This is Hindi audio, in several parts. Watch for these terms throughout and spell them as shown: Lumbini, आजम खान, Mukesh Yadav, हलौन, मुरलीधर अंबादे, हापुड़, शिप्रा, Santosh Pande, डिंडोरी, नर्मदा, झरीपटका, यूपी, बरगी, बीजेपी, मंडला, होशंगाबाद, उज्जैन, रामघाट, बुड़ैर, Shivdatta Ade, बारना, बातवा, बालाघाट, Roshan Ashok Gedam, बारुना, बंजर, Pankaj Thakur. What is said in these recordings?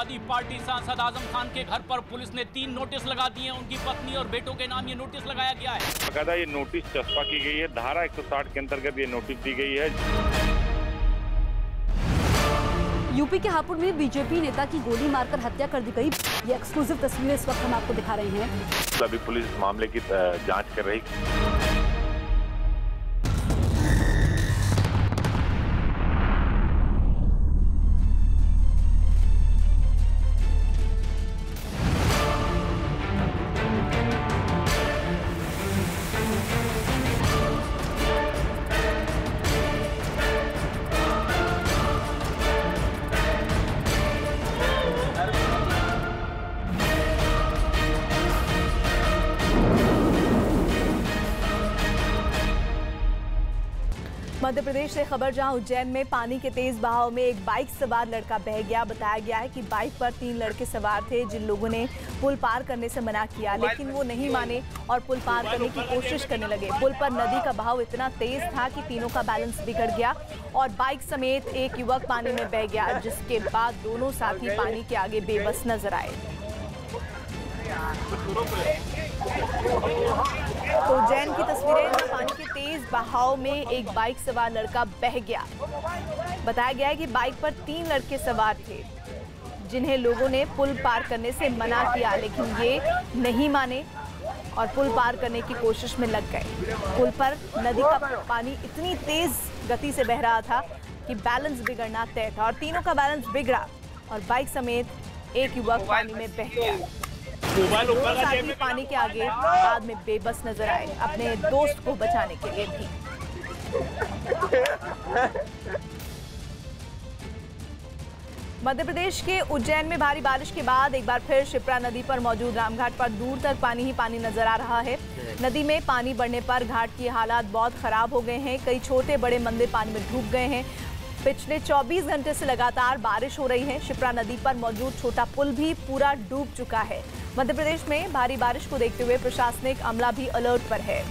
समाजवादी पार्टी सांसद आजम खान के घर पर पुलिस ने 3 नोटिस लगा दिए हैं। उनकी पत्नी और बेटों के नाम ये नोटिस लगाया गया है। बकायदा ये नोटिस चस्पा की गई है। धारा 160 के अंतर्गत ये नोटिस दी गई है। यूपी के हापुड़ में बीजेपी नेता की गोली मारकर हत्या कर दी गई। ये एक्सक्लूसिव तस्वीरें इस वक्त हम आपको दिखा रहे हैं। अभी पुलिस मामले की जाँच कर रही है। मध्य प्रदेश से खबर, जहां उज्जैन में पानी के तेज बहाव में एक बाइक सवार लड़का बह गया। बताया गया है कि बाइक पर 3 लड़के सवार थे जिन लोगों ने पुल पार करने से मना किया, लेकिन वो नहीं माने और पुल पार करने की कोशिश करने लगे। पुल पर नदी का बहाव इतना तेज था कि तीनों का बैलेंस बिगड़ गया और बाइक समेत एक युवक पानी में बह गया, जिसके बाद दोनों साथी पानी के आगे बेबस नजर आए। तो उज्जैन की तस्वीरें, पानी के तेज बहाव में एक बाइक सवार लड़का बह गया। बताया गया है कि बाइक पर 3 लड़के सवार थे जिन्हें लोगों ने पुल पार करने से मना किया, लेकिन ये नहीं माने और पुल पार करने की कोशिश में लग गए। पुल पर नदी का पानी इतनी तेज गति से बह रहा था कि बैलेंस बिगड़ना तय था और तीनों का बैलेंस बिगड़ा और बाइक समेत एक युवक पानी में बह गया। साथी पानी के आगे बाद में बेबस नजर आए, अपने दोस्त को बचाने के लिए भी। मध्य प्रदेश के उज्जैन में भारी बारिश के बाद एक बार फिर शिप्रा नदी पर मौजूद रामघाट पर दूर तक पानी ही पानी नजर आ रहा है। नदी में पानी बढ़ने पर घाट की हालात बहुत खराब हो गए हैं। कई छोटे बड़े मंदिर पानी में डूब गए हैं। पिछले 24 घंटे से लगातार बारिश हो रही है। शिप्रा नदी पर मौजूद छोटा पुल भी पूरा डूब चुका है। मध्य प्रदेश में भारी बारिश को देखते हुए प्रशासनिक अमला भी अलर्ट पर है।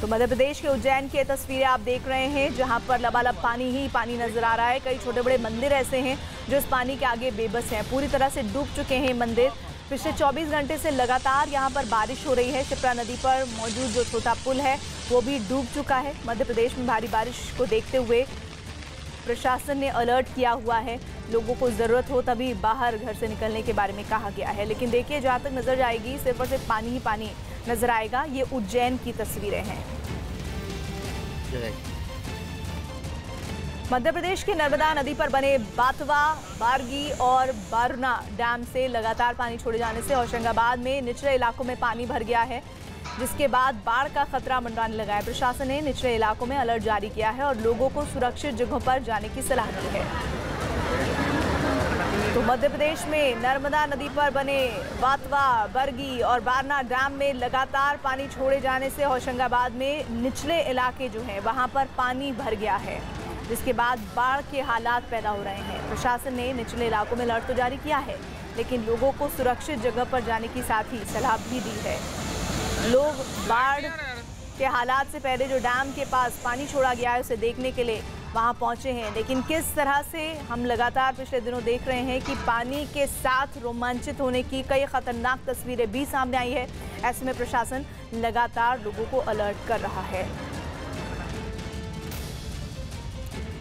तो मध्य प्रदेश के उज्जैन की तस्वीरें आप देख रहे हैं, जहां पर लबालब पानी ही पानी नजर आ रहा है। कई छोटे बड़े मंदिर ऐसे हैं जो इस पानी के आगे बेबस हैं, पूरी तरह से डूब चुके हैं मंदिर। पिछले 24 घंटे से लगातार यहां पर बारिश हो रही है। शिप्रा नदी पर मौजूद जो छोटा पुल है वो भी डूब चुका है। मध्य प्रदेश में भारी बारिश को देखते हुए प्रशासन ने अलर्ट किया हुआ है। लोगों को ज़रूरत हो तभी बाहर घर से निकलने के बारे में कहा गया है। लेकिन देखिए, जहां तक नज़र जाएगी सिर्फ और सिर्फ पानी ही पानी नजर आएगा। ये उज्जैन की तस्वीरें हैं। मध्य प्रदेश के नर्मदा नदी पर बने बातवा, बरगी और बारुना डैम से लगातार पानी छोड़े जाने से होशंगाबाद में निचले इलाकों में पानी भर गया है, जिसके बाद बाढ़ का खतरा मंडराने लगा है। प्रशासन ने निचले इलाकों में अलर्ट जारी किया है और लोगों को सुरक्षित जगहों पर जाने की सलाह दी है। तो मध्य प्रदेश में नर्मदा नदी पर बने बातवा, बरगी और बारना डैम में लगातार पानी छोड़े जाने से होशंगाबाद में निचले इलाके जो हैं वहां पर पानी भर गया है, जिसके बाद बाढ़ के हालात पैदा हो रहे हैं। प्रशासन ने निचले इलाकों में अलर्ट तो जारी किया है, लेकिन लोगों को सुरक्षित जगह पर जाने की साथ ही सलाह भी दी है। लोग बाढ़ के हालात से पहले जो डैम के पास पानी छोड़ा गया है उसे देखने के लिए वहां पहुंचे हैं, लेकिन किस तरह से हम लगातार पिछले दिनों देख रहे हैं कि पानी के साथ रोमांचित होने की कई खतरनाक तस्वीरें भी सामने आई है। ऐसे में प्रशासन लगातार लोगों को अलर्ट कर रहा है।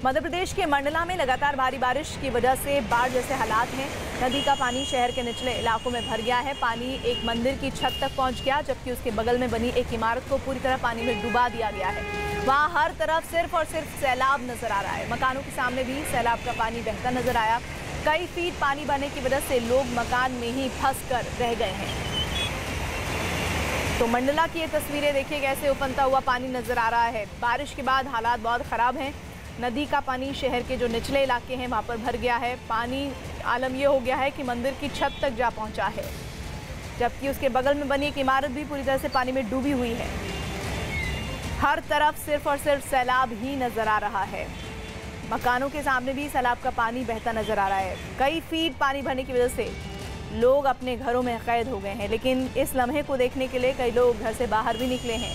मध्य प्रदेश के मंडला में लगातार भारी बारिश की वजह से बाढ़ जैसे हालात हैं। नदी का पानी शहर के निचले इलाकों में भर गया है। पानी एक मंदिर की छत तक पहुंच गया, जबकि उसके बगल में बनी एक इमारत को पूरी तरह पानी में डुबा दिया गया है। वहां हर तरफ सिर्फ और सिर्फ सैलाब नजर आ रहा है। मकानों के सामने भी सैलाब का पानी बहता नजर आया। कई फीट पानी बहने की वजह से लोग मकान में ही फंस कर रह गए हैं। तो मंडला की ये तस्वीरें देखिए, कैसे उफनता हुआ पानी नजर आ रहा है। बारिश के बाद हालात बहुत खराब हैं। नदी का पानी शहर के जो निचले इलाके हैं वहाँ पर भर गया है। पानी आलम ये हो गया है कि मंदिर की छत तक जा पहुँचा है, जबकि उसके बगल में बनी एक इमारत भी पूरी तरह से पानी में डूबी हुई है। हर तरफ सिर्फ और सिर्फ सैलाब ही नज़र आ रहा है। मकानों के सामने भी सैलाब का पानी बहता नजर आ रहा है। कई फीट पानी भरने की वजह से लोग अपने घरों में कैद हो गए हैं, लेकिन इस लम्हे को देखने के लिए कई लोग घर से बाहर भी निकले हैं।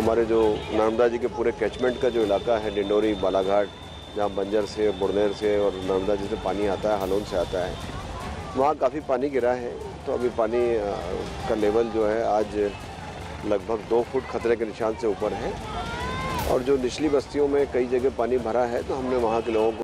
हमारे जो नर्मदा जी के पूरे कैचमेंट का जो इलाका है, डिंडोरी, बालाघाट, जहाँ बंजर से, बुड़ैर से और नर्मदा जी से पानी आता है, हलौन से आता है, वहाँ काफ़ी पानी गिरा है। तो अभी पानी का लेवल जो है आज लगभग 2 फुट खतरे के निशान से ऊपर है और जो निचली बस्तियों में कई जगह पानी भरा है, तो हमने वहाँ के लोगों को